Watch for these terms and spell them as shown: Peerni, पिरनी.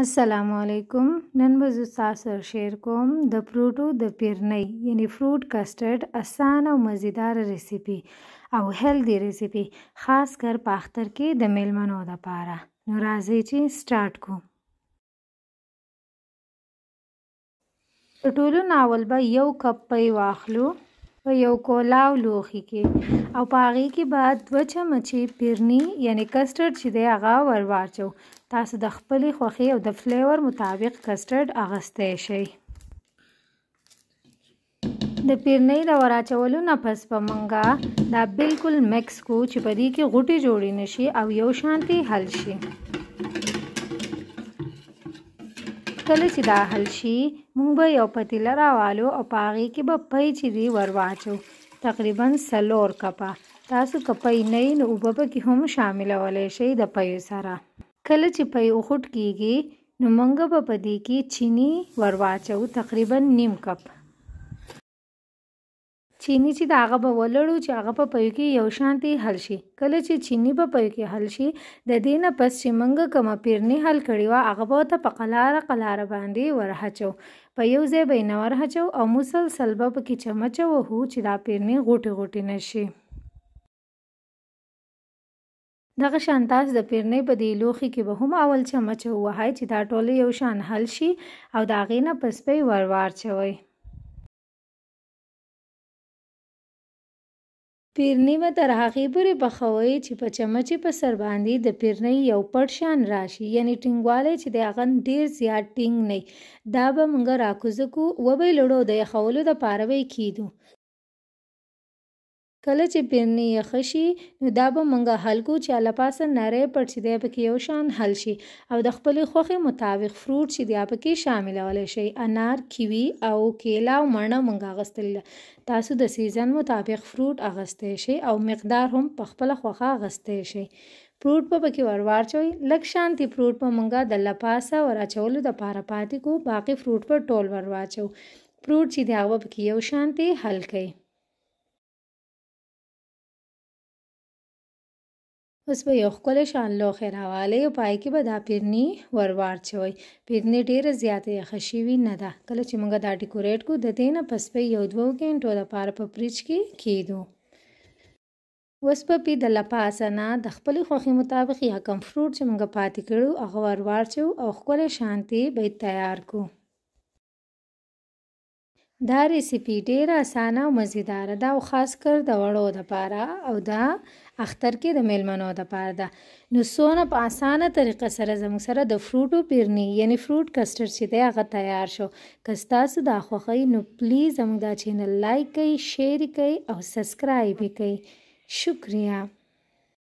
अस्सलामुअलैकुम। नन्बजु सासर शेयर कोम द प्रूटू द पिरनई यानी फ्रूट कस्टर्ड आसान और मज़ेदार रेसिपी और हेल्दी रेसिपी खास कर पाख्तर के द मेलमनो द पारा नराजी ची स्टार्ट को टोटोलो नावल बा यौ कप पई वाखलू व यौ कोलाव लोखी के और पागी के बाद दो चमचे पिरनी यानी कस्टर्ड छिदे आगा वरवाचो तासु د خپل خوخي او د فلیور مطابق کسټرډ اغسته شي। د پیرنی د وراچولو نه پس پمنګا دا بالکل مکس کو چې پدې کې غوټي جوړې نشي او یو شانتي حل شي। کله چې دا حل شي موږ به یو پتیله راوالو او پاغي کې به پي چې دی ورواچو تقریبا سلور کپا تاسو کپای نه نو وبب کې هم شامل ولې شي د پي سره। कल चिपई उखुट कीगी नुमंग बपदी की चीनी वरवाचऊ तकरीबन नीम कप चीनी ची दागा बवलड़ू ची आगा पपयू की यौशांति हलशी। कल ची चीनी पपयू की हलशी ददीना पस चिमंग कमा पिरनी हल कड़ीवा आगा बवता पकलारा कलारा बांधी वरहचऊ पयूजे बैनवर हचऊ और मुसलसल बप की चमचऊ हु चिदा पिरनी गोटी गोटी नशी। दग शांतास د پیرنی په دی لوخي کې به هم اول چمچ وهاي چې دا ټوله یو شان حل شي او دا غینه پس په وروار چوي। پیرنی و تر هغه پورې بخوي چې په چمچ په سر باندې د پیرنی یو پټ شان راشي یعنی ټینګواله چې د غن ډیر زیات ټینګ نه دا به موږ راکوزکو و به لړو د خولو د پاروي کیدو। کله چې پیرنی یخشي نو دا به منګه هلکو چې لپاسه نری پټ شي د پکې یو شان حل شي او د خپل خوخي مطابق فروټ شي د پکې شامل ولې شي। انار کیوی او کیلا او مرنه منګه غستل تاسو د سیزن مطابق فروټ اغسته شي او مقدار هم په خپل خوخه اغسته شي। فروټ په پکې وروار چوي لک شانتي فروټ په منګه د لپاسه وراچول د پاره پاتې کو باقي فروټ په ټول ورواچو فروټ چې د هغه پکې یو شانتي حل کړي। اوس به یو ښکلی شان لوښی راوالی او پای کې به دا پیرني وروار چوئ। پیرني ډېره زیاته یخه شوي نه ده کله چې موږ دا ډیکوریټ کو د دې نه پس به یو دوو ګنټو دپاره په فریج کې کیدو। اوس به پې د لپاسه نه د خپلې خوښې مطابق یا کم فروټ چې موږ پاتې کړو هغه وروار چو او ښکلی شانتي به تیار کو। دا ریسیپی ډیره اسانه او مزیدار ده او خاص کر د وړو دپاره او دا اختر کې د میلمنو دپاره ده نو څونه په اسانه طریقه سره زموږ سره د فروټو پیرني یعنی فروټ کسټرډ چې دی هغه تیار شو। که ستاسو دا خوښوئ نو پلیز زموږ دا چینل لایک کړئ شیر کړئ او سبسکرایب یې کړئ شکریه।